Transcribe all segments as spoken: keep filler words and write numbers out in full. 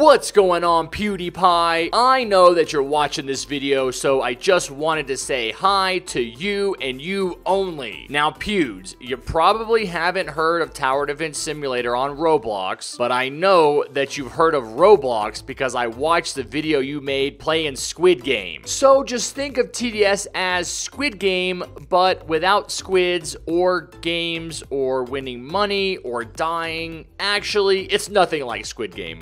What's going on, PewDiePie? I know that you're watching this video, so I just wanted to say hi to you and you only. Now, Pewds, you probably haven't heard of Tower Defense Simulator on Roblox, but I know that you've heard of Roblox because I watched the video you made playing Squid Game. So just think of T D S as Squid Game, but without squids or games or winning money or dying. Actually, it's nothing like Squid Game.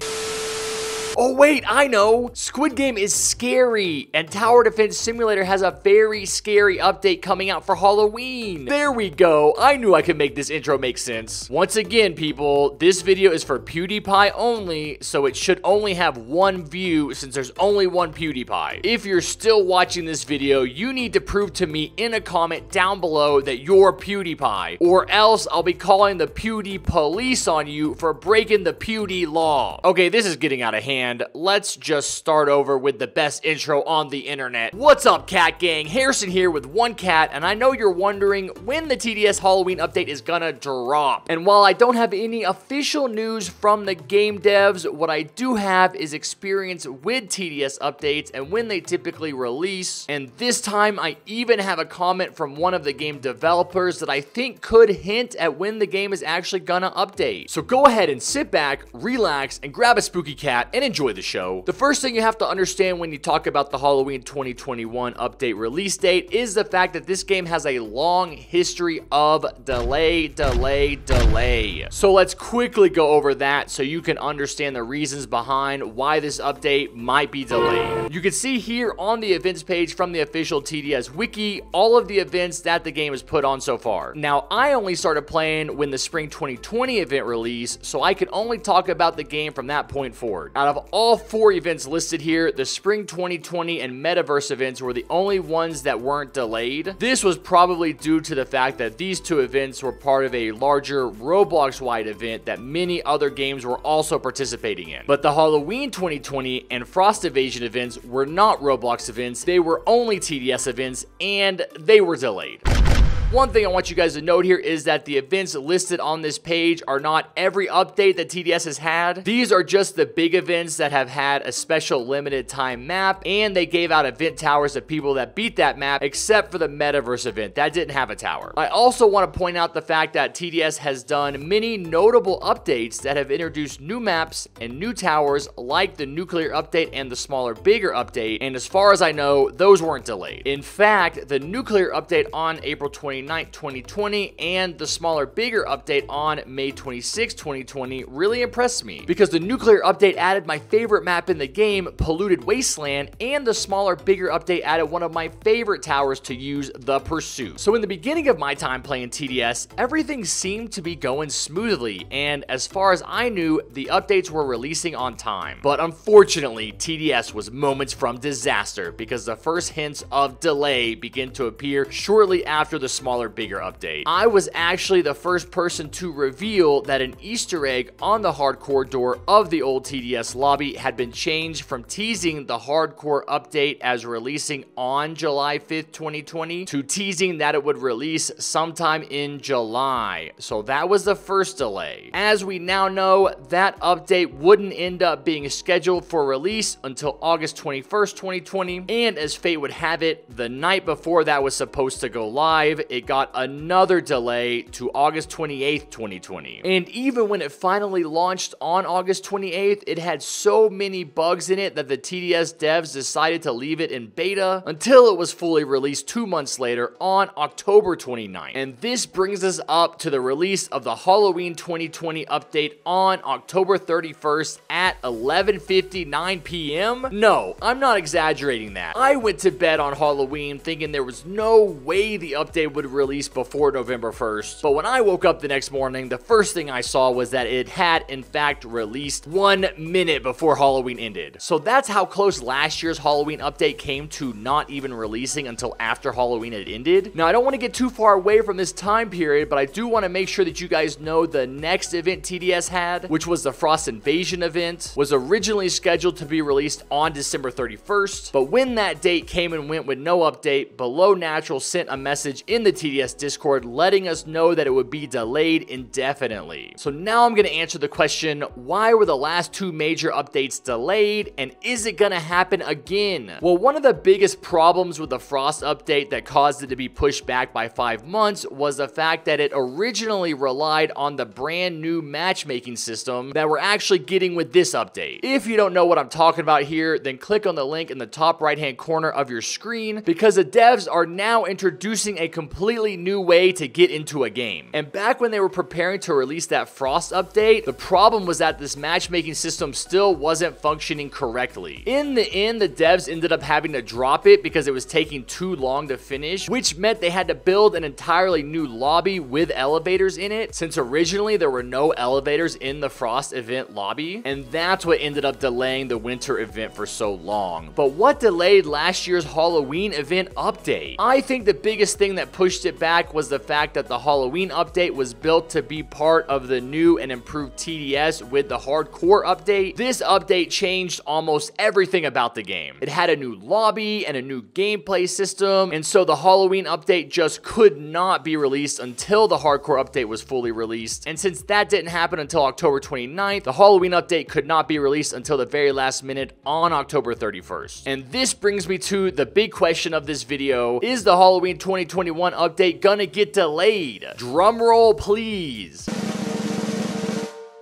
Oh wait, I know! Squid Game is scary, and Tower Defense Simulator has a very scary update coming out for Halloween. There we go, I knew I could make this intro make sense. Once again, people, this video is for PewDiePie only, so it should only have one view since there's only one PewDiePie. If you're still watching this video, you need to prove to me in a comment down below that you're PewDiePie, or else I'll be calling the Pewdie police on you for breaking the Pewdie law. Okay, this is getting out of hand. And let's just start over with the best intro on the internet. What's up, Cat Gang? Harrison here with One Cat, and I know you're wondering when the T D S Halloween update is gonna drop. And while I don't have any official news from the game devs, what I do have is experience with T D S updates and when they typically release. And this time, I even have a comment from one of the game developers that I think could hint at when the game is actually gonna update. So go ahead and sit back, relax, and grab a spooky cat and enjoy. Enjoy the show. The first thing you have to understand when you talk about the Halloween twenty twenty-one update release date is the fact that this game has a long history of delay, delay, delay. So let's quickly go over that so you can understand the reasons behind why this update might be delayed. You can see here on the events page from the official T D S wiki all of the events that the game has put on so far. Now, I only started playing when the spring twenty twenty event released, so I can only talk about the game from that point forward. Out of all four events listed here, the spring twenty twenty and metaverse events were the only ones that weren't delayed. This was probably due to the fact that these two events were part of a larger Roblox-wide event that many other games were also participating in. But the Halloween twenty twenty and Frost Evasion events were not Roblox events, they were only T D S events, and they were delayed. One thing I want you guys to note here is that the events listed on this page are not every update that T D S has had. These are just the big events that have had a special limited time map, and they gave out event towers to people that beat that map, except for the metaverse event. That didn't have a tower. I also want to point out the fact that T D S has done many notable updates that have introduced new maps and new towers, like the nuclear update and the smaller, bigger update, and as far as I know, those weren't delayed. In fact, the nuclear update on April twenty-ninth, twenty twenty and the smaller bigger update on May twenty-sixth, twenty twenty really impressed me, because the nuclear update added my favorite map in the game, Polluted Wasteland, and the smaller bigger update added one of my favorite towers to use, the Pursuit. So in the beginning of my time playing T D S, everything seemed to be going smoothly, and as far as I knew, the updates were releasing on time. But unfortunately, T D S was moments from disaster, because the first hints of delay began to appear shortly after the small Smaller, bigger update. I was actually the first person to reveal that an Easter egg on the hardcore door of the old T D S lobby had been changed from teasing the hardcore update as releasing on July fifth, twenty twenty to teasing that it would release sometime in July. So that was the first delay. As we now know, that update wouldn't end up being scheduled for release until August twenty-first, twenty twenty, and as fate would have it, the night before that was supposed to go live, it got another delay to August twenty-eighth, twenty twenty. And even when it finally launched on August twenty-eighth, it had so many bugs in it that the T D S devs decided to leave it in beta until it was fully released two months later on October twenty-ninth. And this brings us up to the release of the Halloween twenty twenty update on October thirty-first at eleven fifty-nine p m No, I'm not exaggerating that. I went to bed on Halloween thinking there was no way the update would would release before November first, but when I woke up the next morning, the first thing I saw was that it had in fact released one minute before Halloween ended. So that's how close last year's Halloween update came to not even releasing until after Halloween had ended. Now, I don't want to get too far away from this time period, but I do want to make sure that you guys know the next event T D S had, which was the Frost Invasion event, was originally scheduled to be released on December thirty-first, but when that date came and went with no update, Below Natural sent a message in the T D S Discord letting us know that it would be delayed indefinitely. So now I'm going to answer the question, why were the last two major updates delayed, and is it going to happen again? Well, one of the biggest problems with the Frost update that caused it to be pushed back by five months was the fact that it originally relied on the brand new matchmaking system that we're actually getting with this update. If you don't know what I'm talking about here, then click on the link in the top right hand corner of your screen, because the devs are now introducing a completely new way to get into a game. And back when they were preparing to release that Frost update, the problem was that this matchmaking system still wasn't functioning correctly. In the end, the devs ended up having to drop it because it was taking too long to finish, which meant they had to build an entirely new lobby with elevators in it, since originally there were no elevators in the Frost event lobby, and that's what ended up delaying the winter event for so long. But what delayed last year's Halloween event update? I think the biggest thing that pushed it back was the fact that the Halloween update was built to be part of the new and improved T D S with the hardcore update. This update changed almost everything about the game. It had a new lobby and a new gameplay system, and so the Halloween update just could not be released until the hardcore update was fully released. And since that didn't happen until October twenty-ninth, the Halloween update could not be released until the very last minute on October thirty-first. And this brings me to the big question of this video. Is the Halloween twenty twenty-one update gonna get delayed? Drumroll, please.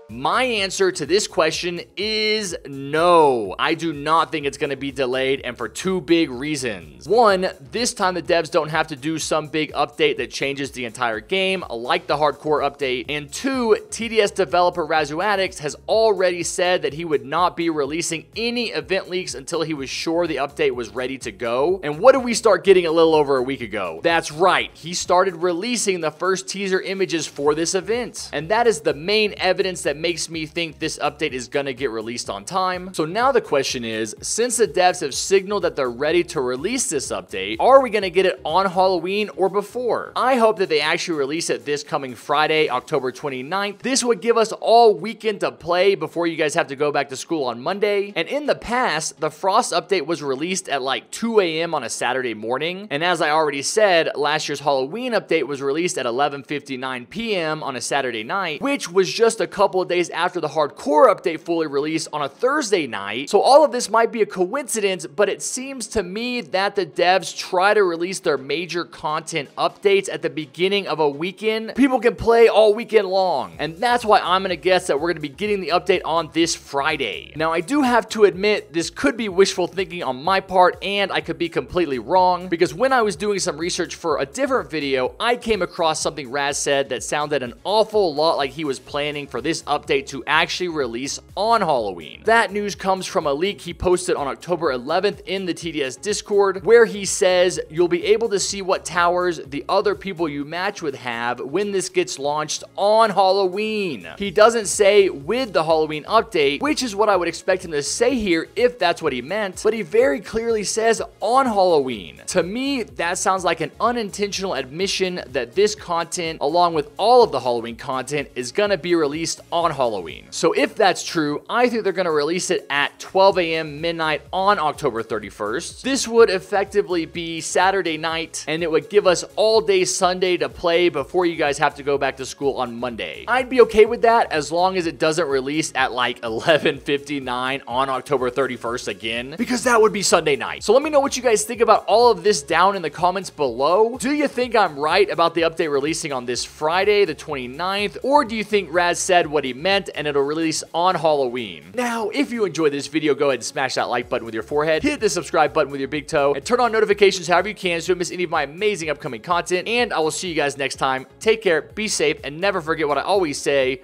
My answer to this question is no. I do not think it's going to be delayed, and for two big reasons. One, this time the devs don't have to do some big update that changes the entire game, like the hardcore update. And two, T D S developer Razuaddix has already said that he would not be releasing any event leaks until he was sure the update was ready to go. And what did we start getting a little over a week ago? That's right. He started releasing the first teaser images for this event. And that is the main evidence that makes me think this update is gonna get released on time. So now the question is, since the devs have signaled that they're ready to release this update, are we gonna get it on Halloween or before? I hope that they actually release it this coming Friday, October twenty-ninth. This would give us all weekend to play before you guys have to go back to school on Monday. And in the past, the Frost update was released at like two A M on a Saturday morning. And as I already said, last year's Halloween update was released at eleven fifty-nine P M on a Saturday night, which was just a couple of days after the hardcore update fully released on a Thursday night. So all of this might be a coincidence, but it seems to me that the devs try to release their major content updates at the beginning of a weekend people can play all weekend long. And that's why I'm gonna guess that we're gonna be getting the update on this Friday. Now, I do have to admit, this could be wishful thinking on my part, and I could be completely wrong, because when I was doing some research for a different video, I came across something Raz said that sounded an awful lot like he was planning for this update to actually release on Halloween. That news comes from a leak he posted on October eleventh in the T D S Discord, where he says, "You'll be able to see what towers the other people you match with have when this gets launched on Halloween." He doesn't say with the Halloween update, which is what I would expect him to say here if that's what he meant, but he very clearly says on Halloween. To me, that sounds like an unintentional admission that this content, along with all of the Halloween content, is gonna be released on Halloween. So if that's true, I think they're gonna release it at twelve A M midnight on October thirty-first. This would effectively be Saturday night, and it would give us all day Sunday to play before you guys have to go back to school on Monday. I'd be okay with that as long as it doesn't release at like eleven fifty-nine on October thirty-first again, because that would be Sunday night. So let me know what you guys think about all of this down in the comments below. Do you think I'm right about the update releasing on this Friday, the twenty-ninth, or do you think Raz said what he meant and it'll release on Halloween? Now, if you enjoyed this video, go ahead and smash that like button with your forehead, hit the subscribe button with your big toe, and turn on notifications however you can so you don't miss any of my amazing upcoming content. And I will see you guys next time. Take care, be safe, and never forget what I always say.